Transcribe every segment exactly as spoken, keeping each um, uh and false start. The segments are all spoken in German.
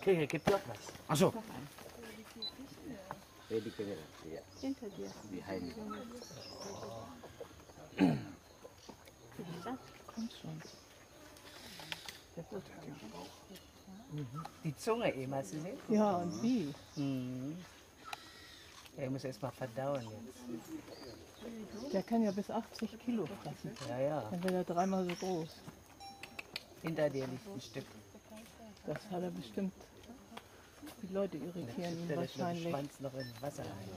Kijk, ik heb je afwas. Ah zo. Bij die camera. Ja. Hinter dir. Behind. Kommt schon. Die Zunge eben, hast du gesehen? Ja, und wie? Mhm. Ja, ich muss erst mal verdauen jetzt. Der kann ja bis achtzig Kilo fressen. Ja, ja. Dann wird er dreimal so groß. Hinter dir liegt ein Stück. Das hat er bestimmt. Die Leute irritieren ihn wahrscheinlich. Der Schwanz noch in Wasser rein.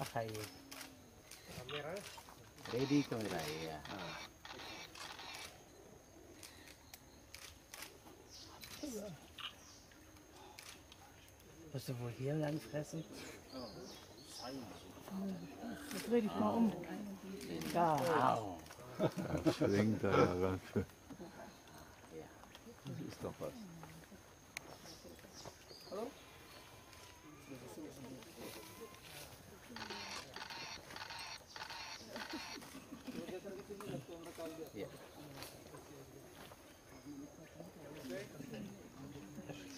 Ach, hey. Ready, komm rein, ja. Musst du wohl hier lang fressen? Jetzt dreh dich mal um. Da. Das schwingt da ja ganz schön. Das ist doch was. Hallo? Ja.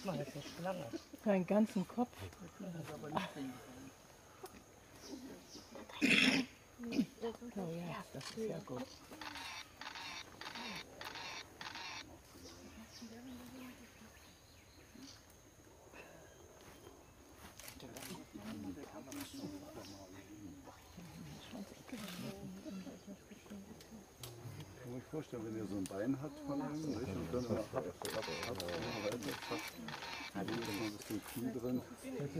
Das ist eine Schlange. Für einen ganzen Kopf. Oh ja, das ist ja gut. Wenn ihr so ein Bein habt von einem, nicht? Und dann immer ab, ab, ab, ab, ab, ein bisschen Knie drin.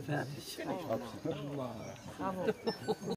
Fertig. Bravo.